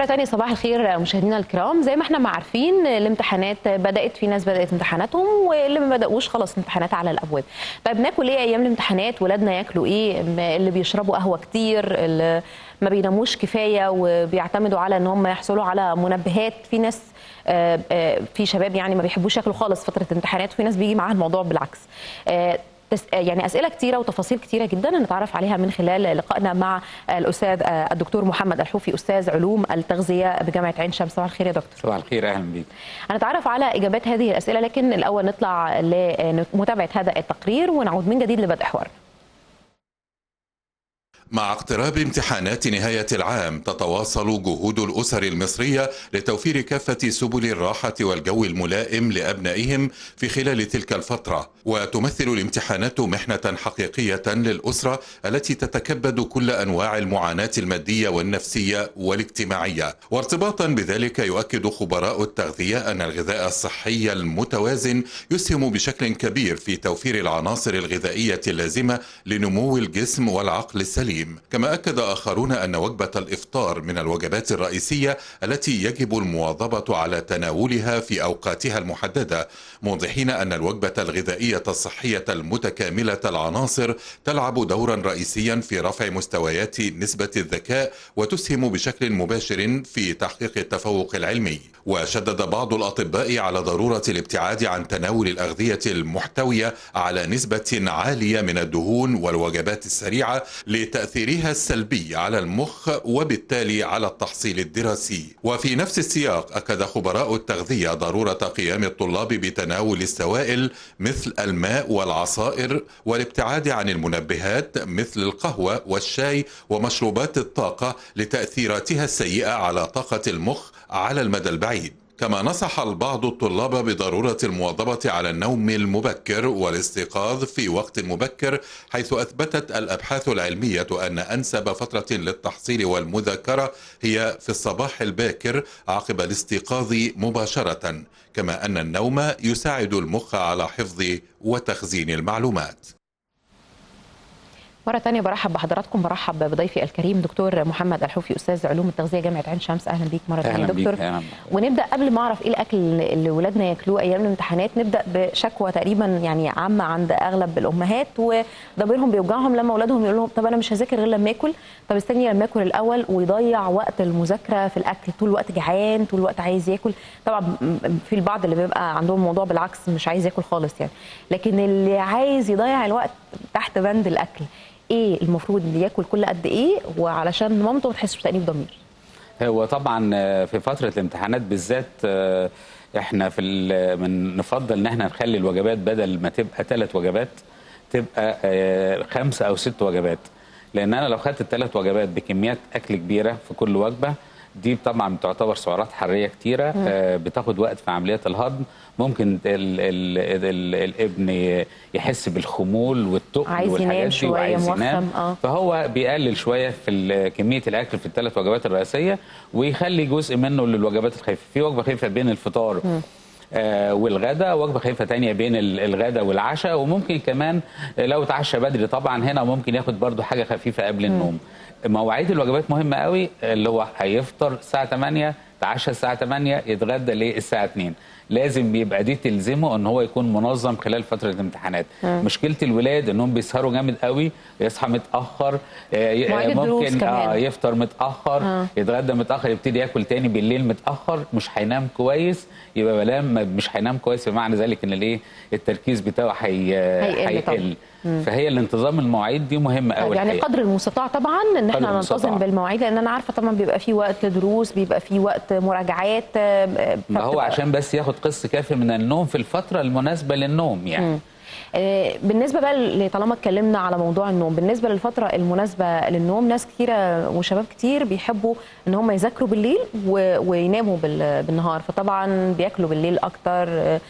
مرة تانية صباح الخير مشاهدينا الكرام. زي ما احنا ما عارفين الامتحانات بدأت، في ناس بدأت امتحاناتهم واللي ما بدأوش خلاص امتحانات على الأبواب. طيب ناكل ايه ايام الامتحانات؟ ولادنا ياكلوا ايه؟ اللي بيشربوا قهوة كتير، اللي ما بيناموش كفاية وبيعتمدوا على ان هم يحصلوا على منبهات. في ناس في شباب يعني ما بيحبوش ياكلوا خالص فترة الامتحانات، وفي ناس بيجي معاها الموضوع بالعكس. يعني أسئلة كتيرة وتفاصيل كتيرة جدا هنتعرف عليها من خلال لقائنا مع الأستاذ الدكتور محمد الحوفي، أستاذ علوم التغذية بجامعة عين شمس. صباح الخير يا دكتور. صباح الخير، أهلا بيك. هنتعرف على إجابات هذه الأسئلة، لكن الأول نطلع لمتابعة هذا التقرير ونعود من جديد لبدء حوارنا. مع اقتراب امتحانات نهاية العام تتواصل جهود الأسر المصرية لتوفير كافة سبل الراحة والجو الملائم لأبنائهم في خلال تلك الفترة، وتمثل الامتحانات محنة حقيقية للأسرة التي تتكبد كل أنواع المعاناة المادية والنفسية والاجتماعية. وارتباطا بذلك يؤكد خبراء التغذية أن الغذاء الصحي المتوازن يسهم بشكل كبير في توفير العناصر الغذائية اللازمة لنمو الجسم والعقل السليم. كما أكد آخرون أن وجبة الإفطار من الوجبات الرئيسية التي يجب المواظبة على تناولها في أوقاتها المحددة، موضحين أن الوجبة الغذائية الصحية المتكاملة العناصر تلعب دورا رئيسيا في رفع مستويات نسبة الذكاء وتسهم بشكل مباشر في تحقيق التفوق العلمي. وشدد بعض الأطباء على ضرورة الابتعاد عن تناول الأغذية المحتوية على نسبة عالية من الدهون والوجبات السريعة لتأثيرها السلبي على المخ وبالتالي على التحصيل الدراسي. وفي نفس السياق أكد خبراء التغذية ضرورة قيام الطلاب بتناول السوائل مثل الماء والعصائر والابتعاد عن المنبهات مثل القهوة والشاي ومشروبات الطاقة لتأثيراتها السيئة على طاقة المخ على المدى البعيد. كما نصح البعض الطلاب بضرورة المواظبة على النوم المبكر والاستيقاظ في وقت مبكر، حيث أثبتت الأبحاث العلمية أن أنسب فترة للتحصيل والمذاكرة هي في الصباح الباكر عقب الاستيقاظ مباشرة، كما أن النوم يساعد المخ على حفظ وتخزين المعلومات. مرة تانية برحب بحضراتكم، برحب بضيفي الكريم دكتور محمد الحوفي، أستاذ علوم التغذية جامعة عين شمس. أهلا بيك مرة تانية دكتور. ونبدأ قبل ما أعرف إيه الأكل اللي ولادنا ياكلوه أيام الامتحانات، نبدأ بشكوى تقريبا يعني عامة عند أغلب الأمهات، وضميرهم بيوجعهم لما أولادهم يقول لهم طب أنا مش هذاكر غير لما آكل، طب استني لما آكل الأول، ويضيع وقت المذاكرة في الأكل، طول الوقت جعان، طول الوقت عايز ياكل. طبعا في البعض اللي بيبقى عندهم الموضوع بالعكس، مش عايز ياكل خالص يعني، لكن اللي عايز يضيع الوقت تحت بند الأكل. ايه المفروض اللي ياكل كل قد ايه وعلشان مامته ما تحسش بتأنيب ضمير؟ هو طبعا في فتره الامتحانات بالذات احنا نفضل ان احنا نخلي الوجبات بدل ما تبقى 3 وجبات تبقى 5 أو 6 وجبات، لان انا لو خدت ال3 وجبات بكميات اكل كبيره في كل وجبه، دي طبعا بتعتبر سعرات حراريه كتيره، بتاخد وقت في عمليات الهضم، ممكن الابن يحس بالخمول والتقل والحاجات دي وعايز ينام، فهو بيقلل شويه في كميه الاكل في ال3 وجبات الرئيسيه ويخلي جزء منه للوجبات الخفيفه، في وجبه خفيفه بين الفطار والغداء، وجبه خفيفه ثانيه بين الغداء والعشاء، وممكن كمان لو اتعشى بدري طبعا هنا ممكن ياخد برضو حاجه خفيفه قبل النوم. مواعيد الوجبات مهمه قوي، اللي هو هيفطر الساعه 8، يتعشى الساعه 8، يتغدى للساعه 2، لازم يبقى دي تلزمه ان هو يكون منظم خلال فتره الامتحانات. مشكله الولاد انهم بيسهروا جامد قوي، يصحى متاخر، ممكن يفطر متاخر، يتغدى متاخر، يبتدي ياكل تاني بالليل متاخر، مش هينام كويس، يبقى مش هينام كويس، بمعنى ذلك ان الايه التركيز بتاعه هيقل. فهي الانتظام المواعيد دي مهمه قوي يعني الحقيقة. قدر المستطاع طبعا ان احنا ننتظم بالمواعيد، لان انا عارفه طبعا بيبقى في وقت دروس، بيبقى في وقت مراجعات، ما هو عشان بس ياخد قسط كافي من النوم في الفتره المناسبه للنوم يعني. بالنسبه بقى طالما اتكلمنا على موضوع النوم، بالنسبه للفتره المناسبه للنوم، ناس كتيره وشباب كتير بيحبوا ان هم يذاكروا بالليل ويناموا بالنهار، فطبعا بياكلوا بالليل اكتر.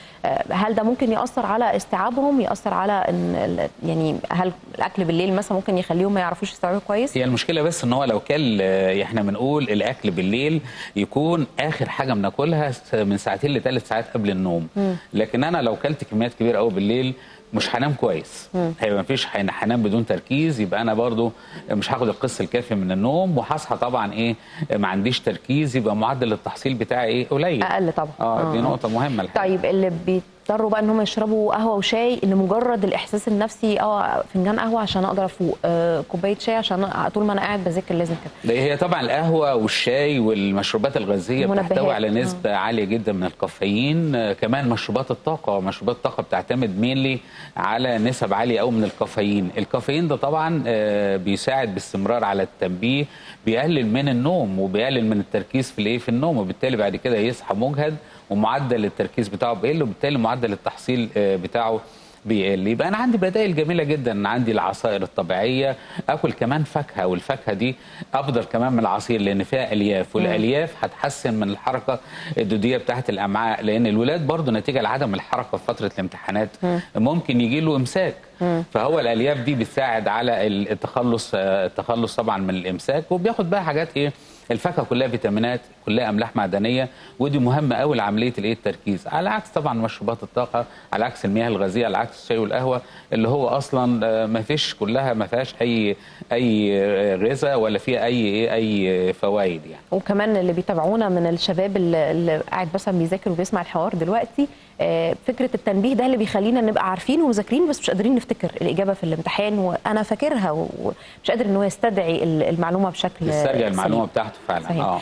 هل ده ممكن ياثر على استيعابهم، ياثر على ان يعني هل الاكل بالليل مثلا ممكن يخليهم ما يعرفوش يستوعبوا كويس؟ هي المشكله بس ان هو لو كان، احنا بنقول الاكل بالليل يكون اخر حاجه بناكلها من 2 ل3 ساعات قبل النوم، لكن انا لو كلت كميات كبيره قوي بالليل مش هنام كويس، هيبقى مفيش هنام بدون تركيز، يبقى انا برضو مش هاخد القسط الكافي من النوم، وهصحى طبعا ايه ما عنديش تركيز، يبقى معدل التحصيل بتاعي ايه قليل، اقل طبعا. دي نقطه مهمه الحقيقة. طيب اللي بيضطروا بقى ان هم يشربوا قهوه وشاي لمجرد الاحساس النفسي، فنجان قهوه عشان اقدر افوق، كوبايه شاي عشان طول ما انا قاعد بذاكر لازم كده. هي طبعا القهوه والشاي والمشروبات الغازيه بتحتوي على نسبه عاليه جدا من الكافيين، كمان مشروبات الطاقه، مشروبات الطاقه بتعتمد مينلي على نسب عاليه قوي من الكافيين. الكافيين ده طبعا بيساعد باستمرار على التنبيه، بيقلل من النوم وبيقلل من التركيز في النوم، وبالتالي بعد كده يصحى مجهد ومعدل التركيز بتاعه بيقل، وبالتالي معدل التحصيل بتاعه بيقل. يبقى انا عندي بدائل جميله جدا، عندي العصائر الطبيعيه، اكل كمان فاكهه، والفاكهه دي افضل كمان من العصير لان فيها الياف، والالياف هتحسن من الحركه الدوديه بتاعه الامعاء، لان الولاد برضو نتيجه لعدم الحركه في فتره الامتحانات ممكن يجي له امساك، فهو الالياف دي بتساعد على التخلص طبعا من الامساك. وبياخد بقى حاجات ايه، الفاكهه كلها فيتامينات، كلها املاح معدنيه، ودي مهمه قوي لعمليه التركيز، على عكس طبعا مشروبات الطاقه، على عكس المياه الغازيه، على عكس الشاي والقهوه اللي هو اصلا ما فيهاش اي غذاء ولا فيها اي فوائد يعني. وكمان اللي بيتابعونا من الشباب اللي قاعد مثلا بيذاكر وبيسمع الحوار دلوقتي، فكره التنبيه ده اللي بيخلينا نبقى عارفين ومذاكرين بس مش قادرين نفتكر الاجابه في الامتحان، وانا فاكرها ومش قادر ان هو يستدعي المعلومه بشكل يسترجع المعلومه بتاعته فعلا.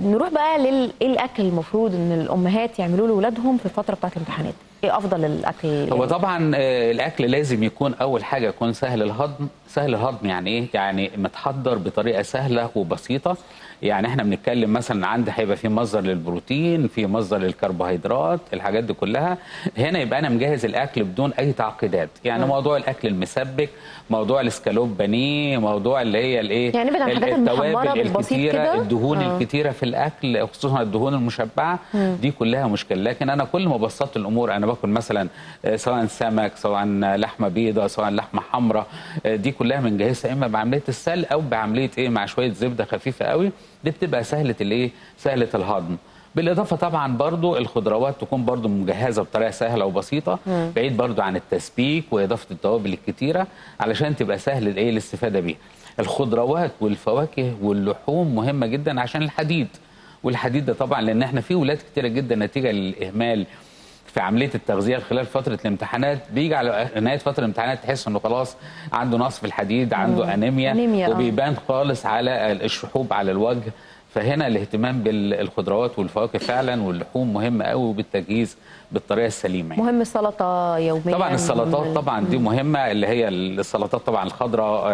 نروح بقى ايه الاكل المفروض ان الامهات يعملوه لاولادهم في الفتره بتاعت الامتحانات؟ ايه افضل الاكل؟ هو طبعا الاكل لازم يكون اول حاجه يكون سهل الهضم. سهل الهضم يعني ايه؟ يعني متحضر بطريقه سهله وبسيطه، يعني احنا بنتكلم مثلا عند هيبقى في مصدر للبروتين، في مصدر للكربوهيدرات، الحاجات دي كلها. هنا يبقى انا مجهز الاكل بدون اي تعقيدات، يعني موضوع الاكل المسبك، موضوع الاسكالوب بانيه، موضوع اللي هي الايه يعني التوابل الكتيره، الدهون الكتيره في الاكل، خصوصا الدهون المشبعه دي كلها مشكله. لكن انا كل ما بسطت الامور، انا باكل مثلا سواء سمك، سواء لحمه بيضاء، سواء لحمه حمراء، دي كلها بنجهزها اما بعمليه السلق او بعمليه مع شويه زبده خفيفه قوي، دي بتبقى سهله الهضم. بالاضافه طبعا برضو الخضروات تكون برضو مجهزه بطريقه سهله وبسيطه، بعيد برضو عن التسبيك واضافه التوابل الكتيره علشان تبقى سهل الاستفاده بيها. الخضروات والفواكه واللحوم مهمه جدا عشان الحديد، والحديد ده طبعا لان احنا في ولاد كتيره جدا نتيجه للاهمال في عمليه التغذيه خلال فتره الامتحانات، بيجي على نهايه فتره الامتحانات تحس انه خلاص عنده نقص في الحديد، عنده انيميا وبيبان خالص على الشحوب على الوجه. فهنا الاهتمام بالخضروات والفواكه فعلا واللحوم مهم قوي، وبالتجهيز بالطريقه السليمه يعني. مهم السلطه يوميا طبعا، السلطات طبعا دي مهمه، اللي هي السلطات طبعا الخضراء،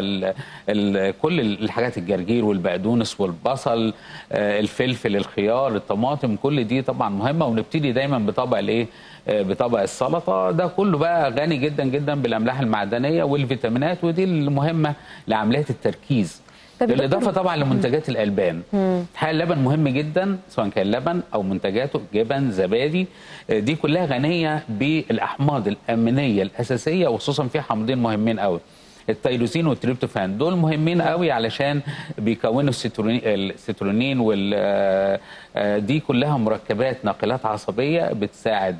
كل الحاجات، الجرجير والبقدونس والبصل، الفلفل، الخيار، الطماطم، كل دي طبعا مهمه. ونبتدي دايما بطبق بطبق السلطه، ده كله بقى غني جدا جدا بالاملاح المعدنيه والفيتامينات، ودي المهمه لعمليات التركيز. بالاضافه طبعا لمنتجات الالبان، حال اللبن مهم جدا، سواء كان لبن او منتجاته، جبن، زبادي، دي كلها غنيه بالاحماض الامينيه الاساسيه، وخصوصا في حمضين مهمين قوي، التيروسين والتريبتوفان، دول مهمين قوي علشان بيكونوا السترونين، دي كلها مركبات ناقلات عصبيه بتساعد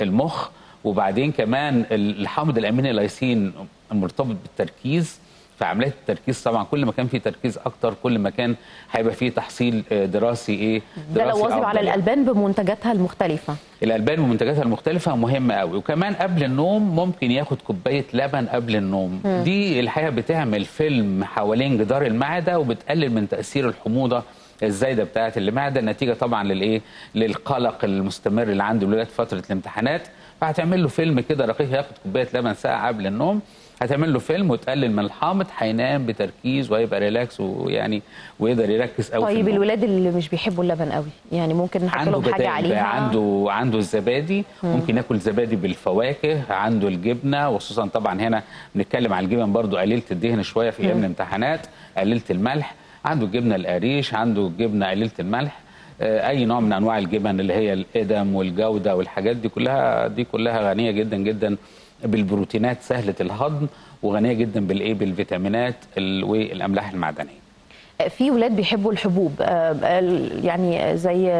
المخ. وبعدين كمان الحمض الاميني اللايسين مرتبط بالتركيز، فعملية التركيز طبعا كل ما كان في تركيز اكتر كل ما كان هيبقى في تحصيل دراسي ده لو واظب على الالبان بمنتجاتها المختلفه. الالبان ومنتجاتها المختلفه مهمه قوي. وكمان قبل النوم ممكن ياخد كوبايه لبن قبل النوم، دي الحقيقه بتعمل فيلم حوالين جدار المعده، وبتقلل من تاثير الحموضه الزايده بتاعه المعده، نتيجه طبعا للقلق المستمر اللي عند الولاد فتره الامتحانات. فهتعمل له فيلم كده رقيق، ياخد كوبايه لبن ساعه قبل النوم، هتعمل له فيلم وتقلل من الحامض، هينام بتركيز وهيبقى ريلاكس، ويعني ويقدر يركز قوي. طيب الولاد اللي مش بيحبوا اللبن قوي يعني ممكن نحط لهم حاجه عليها؟ عنده الزبادي، ممكن ياكل زبادي بالفواكه، عنده الجبنه، وخصوصا طبعا هنا بنتكلم على الجبن برضو قليله الدهن شويه في ايام الامتحانات، قليله الملح، عنده الجبنه القريش، عنده الجبنه قليله الملح، اي نوع من انواع الجبن اللي هي القدم والجوده والحاجات دي كلها، غنيه جدا جدا بالبروتينات، سهله الهضم، وغنيه جدا بالفيتامينات والاملاح المعدنيه. في ولاد بيحبوا الحبوب يعني زي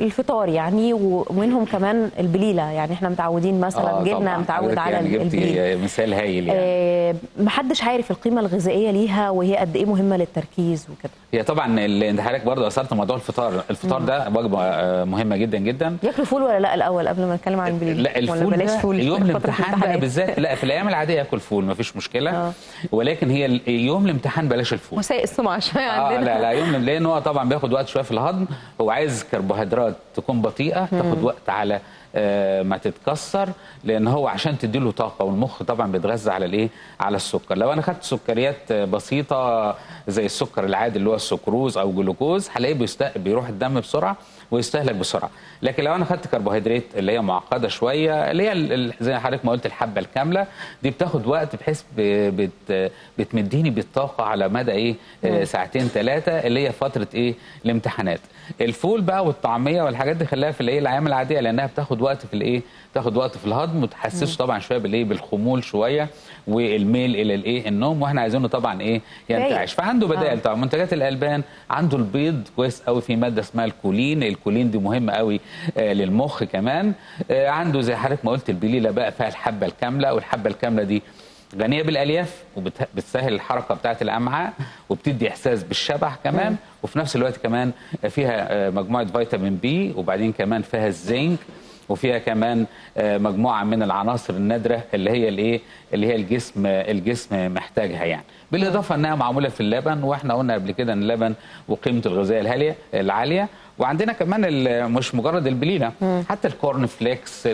الفطار يعني، ومنهم كمان البليله، يعني احنا متعودين مثلا جبنا متعود على يعني البليله. مثال هايل يعني. محدش عارف القيمه الغذائيه ليها وهي قد ايه مهمه للتركيز وكده. هي طبعا انت حضرتك برضه اثرت موضوع الفطار، الفطار ده وجبه مهمه جدا جدا. ياكلوا فول ولا لا الاول قبل ما نتكلم عن البليله؟ لا الفول بلاش فول يوم الامتحان بقى بالذات، لا في الايام العاديه ياكل فول مفيش مشكله ولكن هي يوم الامتحان بلاش الفول. مساء السمعه شويه عندنا. لا لا يوم، لان هو طبعا بياخد وقت شويه في الهضم، هو عايز كربوهيدرات تكون بطيئه تاخد وقت على ما تتكسر، لان هو عشان تديله طاقه، والمخ طبعا بيتغذى على الايه؟ على السكر. لو انا خدت سكريات بسيطه زي السكر العادي اللي هو السكروز او الجلوكوز هلاقيه بيروح الدم بسرعه ويستهلك بسرعه، لكن لو انا خدت كربوهيدرات اللي هي معقده شويه اللي هي زي حضرتك ما قلت الحبه الكامله دي بتاخد وقت، بحيث بتمديني بالطاقه على مدى ايه؟ ساعتين ثلاثه اللي هي فتره ايه؟ الامتحانات. الفول بقى والطعميه والحاجات دي خليها في الايه؟ الايام العاديه، لانها بتاخد وقت في الايه؟ تاخد وقت في الهضم وتحسسه طبعا شويه بالايه؟ بالخمول شويه والميل الى الايه؟ النوم، واحنا عايزينه طبعا ايه؟ ينتعش، فعنده بدائل طبعا منتجات الالبان، عنده البيض كويس قوي في ماده اسمها الكولين، الكولين دي مهمه قوي للمخ كمان، عنده زي حضرتك ما قلت البليله بقى فيها الحبه الكامله، والحبه الكامله دي غنيه بالالياف وبتسهل الحركه بتاعه الامعاء وبتدي احساس بالشبع كمان، وفي نفس الوقت كمان فيها مجموعه فيتامين بي، وبعدين كمان فيها الزنك، وفيها كمان مجموعه من العناصر النادره اللي هي الايه؟ اللي هي الجسم محتاجها يعني، بالاضافه انها معموله في اللبن، واحنا قلنا قبل كده ان اللبن وقيمته الغذائيه العاليه، وعندنا كمان مش مجرد البليله، حتى الكورن فليكس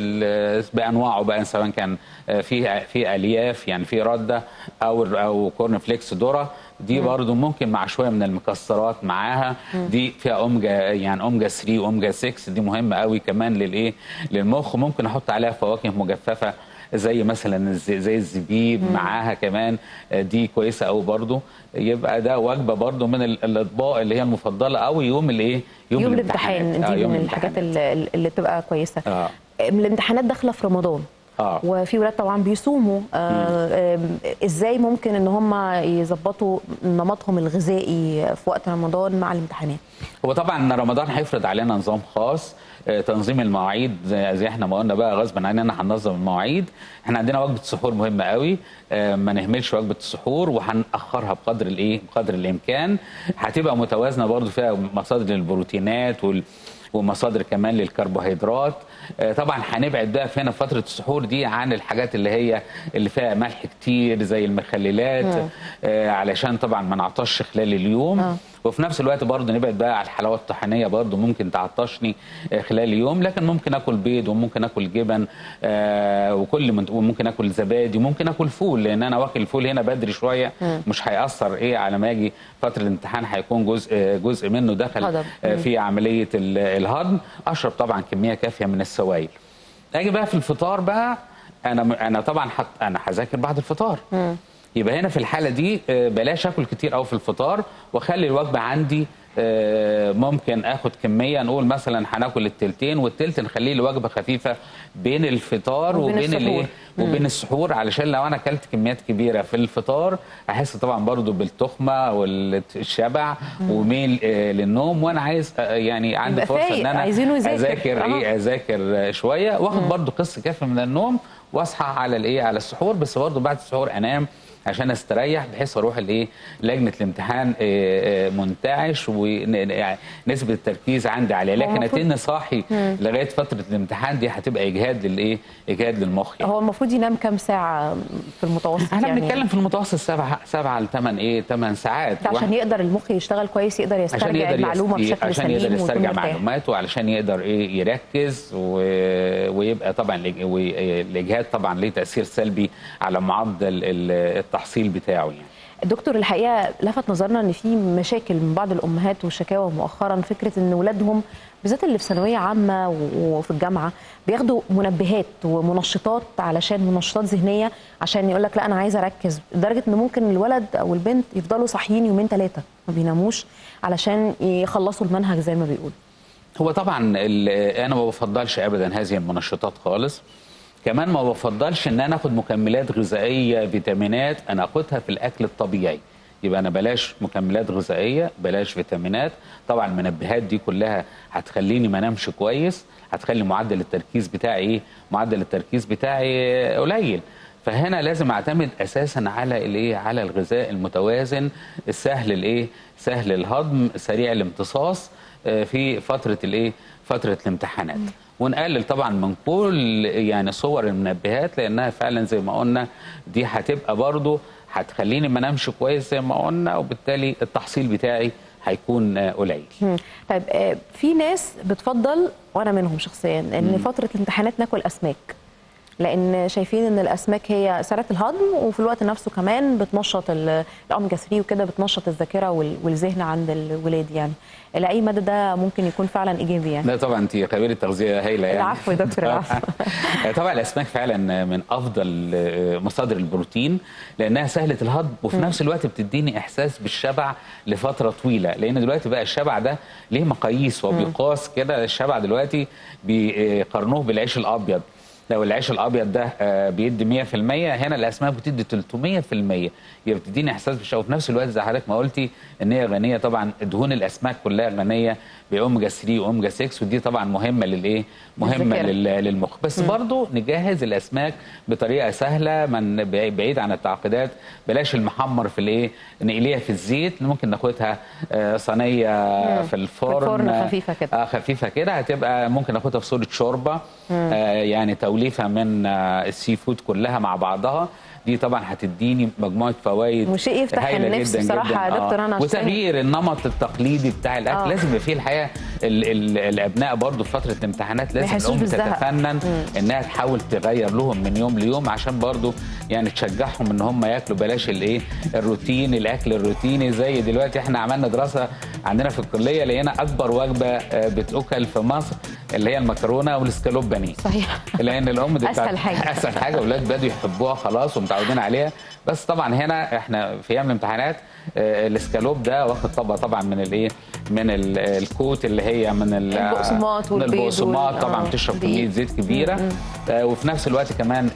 بانواعه بقى، سواء كان في الياف يعني في رده او كورن فليكس ذره، دي برضو ممكن مع شويه من المكسرات معاها، دي فيها اوميجا يعني اوميجا 3 واوميجا 6، دي مهمه قوي كمان للايه؟ للمخ. ممكن احط عليها فواكه مجففه زي مثلا زي الزبيب معاها كمان، دي كويسه قوي برضو. يبقى ده وجبه برضو من الاطباق اللي هي المفضله قوي يوم الايه؟ يوم الامتحان. دي من الحاجات اللي بتبقى كويسه. الامتحانات داخله في رمضان وفي ولاد طبعا بيصوموا، ازاي ممكن ان هم يظبطوا نمطهم الغذائي في وقت رمضان مع الامتحانات؟ هو طبعا رمضان هيفرض علينا نظام خاص، تنظيم المواعيد زي احنا ما قلنا بقى غصب عننا هننظم المواعيد. احنا عندنا وجبه سحور مهمه قوي، ما نهملش وجبه السحور وهنأخرها بقدر الايه؟ بقدر الامكان. هتبقى متوازنه برضو، فيها مصادر للبروتينات ومصادر كمان للكربوهيدرات. طبعا هنبعد بقى هنا في فتره السحور دي عن الحاجات اللي فيها ملح كتير زي المخللات، علشان طبعا ما نعطش خلال اليوم. وفي نفس الوقت برضه نبعد بقى على الحلاوه الطحينيه، برضه ممكن تعطشني خلال اليوم، لكن ممكن اكل بيض وممكن اكل جبن وممكن اكل زبادي وممكن اكل فول، لان انا واكل الفول هنا بدري شويه مش هيأثر ايه على ما اجي فتره الامتحان، هيكون جزء منه دخل في عمليه الهضم. اشرب طبعا كميه كافيه من السوائل. اجي بقى في الفطار بقى، انا طبعا انا هذاكر بعد الفطار، يبقى هنا في الحاله دي بلاش اكل كتير قوي في الفطار، واخلي الوجبه عندي ممكن اخد كميه، نقول مثلا هناكل التلتين والتلت نخليه لوجبه خفيفه بين الفطار وبين الايه؟ وبين السحور، علشان لو انا اكلت كميات كبيره في الفطار احس طبعا برضو بالتخمه والشبع وميل للنوم، وانا عايز يعني عندي فرصه ان انا اذاكر شويه، واخد برضو قسط كافي من النوم، واصحى على الايه؟ على السحور، بس برضو بعد السحور انام عشان استريح، بحيث اروح الايه؟ لجنه الامتحان منتعش ونسبه التركيز عندي عاليه، لكن اتني صاحي لغايه فتره الامتحان دي هتبقى اجهاد للايه؟ اجهاد للمخ يعني. هو المفروض ينام كام ساعه في المتوسط؟ احنا يعني بنتكلم في المتوسط 7 ل 8 8 ساعات، عشان يقدر المخ يشتغل كويس، يقدر يسترجع المعلومه بشكل سليم، عشان يقدر يسترجع معلوماته، وعلشان يقدر ايه؟ يركز ويبقى طبعا الاجهاد طبعا ليه تاثير سلبي على معدل التحصيل بتاعه يعني. دكتور، الحقيقه لفت نظرنا ان في مشاكل من بعض الامهات والشكاوى مؤخرا، فكره ان اولادهم بالذات اللي في ثانويه عامه وفي الجامعه بياخدوا منبهات ومنشطات، علشان منشطات ذهنيه عشان يقول لك لا انا عايز اركز، لدرجه ان ممكن الولد او البنت يفضلوا صاحيين يومين ثلاثه ما بيناموش علشان يخلصوا المنهج زي ما بيقولوا. هو طبعا انا ما بفضلش ابدا هذه المنشطات خالص، كمان ما بفضلش ان انا اخد مكملات غذائيه فيتامينات، انا اخدها في الاكل الطبيعي، يبقى انا بلاش مكملات غذائيه، بلاش فيتامينات. طبعا المنبهات دي كلها هتخليني ما انامش كويس، هتخلي معدل التركيز بتاعي ايه؟ معدل التركيز بتاعي قليل. فهنا لازم اعتمد اساسا على الايه؟ على الغذاء المتوازن السهل الايه؟ سهل الهضم، سريع الامتصاص في فتره الايه؟ فتره الامتحانات. ونقلل طبعا من كل يعني صور المنبهات، لانها فعلا زي ما قلنا دي هتبقى برضو هتخليني ما انامش كويس زي ما قلنا، وبالتالي التحصيل بتاعي هيكون قليل. طيب في ناس بتفضل، وانا منهم شخصيا، ان فتره الامتحانات ناكل اسماك، لان شايفين ان الاسماك هي سريعه الهضم، وفي الوقت نفسه كمان بتنشط الاوميجا 3 وكده، بتنشط الذاكره والذهن عند الولاد. يعني الى اي مدى ده ممكن يكون فعلا ايجابي يعني؟ لا طبعا انت خبيره التغذيه هايله يعني. العفو يا دكتور العفو. طبعا الاسماك فعلا من افضل مصادر البروتين، لانها سهله الهضم، وفي نفس الوقت بتديني احساس بالشبع لفتره طويله، لان دلوقتي بقى الشبع ده ليه مقاييس وبيقاس كده. الشبع دلوقتي بيقارنوه بالعيش الابيض، لو العيش الابيض ده بيدي 100%، هنا الاسماك بتدي 300%، يبقى بتديني احساس بالشبع. في نفس الوقت زي حضرتك ما قلتي ان هي غنيه طبعا، دهون الاسماك كلها غنيه باوميجا 3 واوميجا 6، ودي طبعا مهمه للايه؟ مهمه للمخ. بس برضو نجهز الاسماك بطريقه سهله، من بعيد عن التعقيدات، بلاش المحمر في الايه؟ نقليها في الزيت، ممكن ناخدها صينيه في الفرن خفيفه كده، خفيفه كده، هتبقى ممكن ناخدها في صوره شوربه، يعني توليفه من السي فود كلها مع بعضها. دي طبعا هتديني مجموعه فوائد وشيء يفتح النفس بصراحه يا دكتور. انا وتغيير النمط التقليدي بتاع الاكل. لازم يبقى فيه الحقيقه الابناء برضو في فتره الامتحانات لازم الام تتفنن انها تحاول تغير لهم من يوم ليوم، عشان برضو يعني تشجعهم ان هم ياكلوا، بلاش الايه؟ الروتين، الاكل الروتيني. زي دلوقتي احنا عملنا دراسه عندنا في الكليه، لقينا اكبر وجبه بتؤكل في مصر اللي هي المكرونه والاسكالوب بانيه. صحيح، لان الام دي اسهل حاجه، اسهل حاجه، اولاد بدوا يحبوها خلاص ومتعودين عليها. بس طبعا هنا احنا في ايام الامتحانات الاسكالوب ده واخد طبقه طبعا من الايه؟ من الكوت، اللي هي من البقسماط والبيض، البقسماط طبعا بتشرب كميه زيت كبيره، وفي نفس الوقت كمان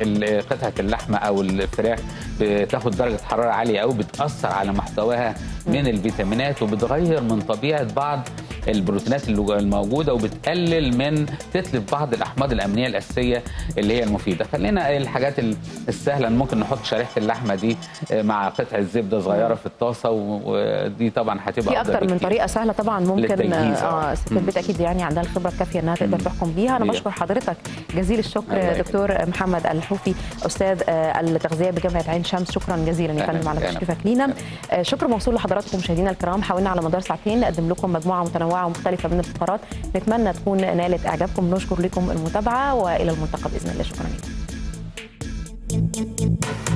قطعه اللحمه او الفراخ بتاخد درجه حراره عاليه قوي، بتاثر على محتواها من الفيتامينات، وبتغير من طبيعه بعض البروتينات الموجوده، وبتقلل من تتلف بعض الاحماض الامينيه الاساسيه اللي هي المفيده. خلينا الحاجات السهله، ممكن نحط شريحه اللحمه دي مع قطعه زبده صغيره في الطاسه، ودي طبعا هتبقى في اكتر من طريقه سهله طبعا ممكن. ست البيت اكيد يعني عندها الخبره الكافيه انها تقدر تحكم بيها. انا بشكر حضرتك جزيل الشكر دكتور محمد الحوفي، استاذ التغذيه بجامعه عين شمس. شكرا جزيلا يا فندم على تشريفك لينا. شكر موصول لحضراتكم مشاهدينا الكرام. حاولنا على مدار ساعتين نقدم لكم مجموعه متنوعه ومختلفه من الفقرات، نتمنى تكون نالت اعجابكم. نشكر لكم المتابعه والى الملتقى باذن الله. شكرا لكم.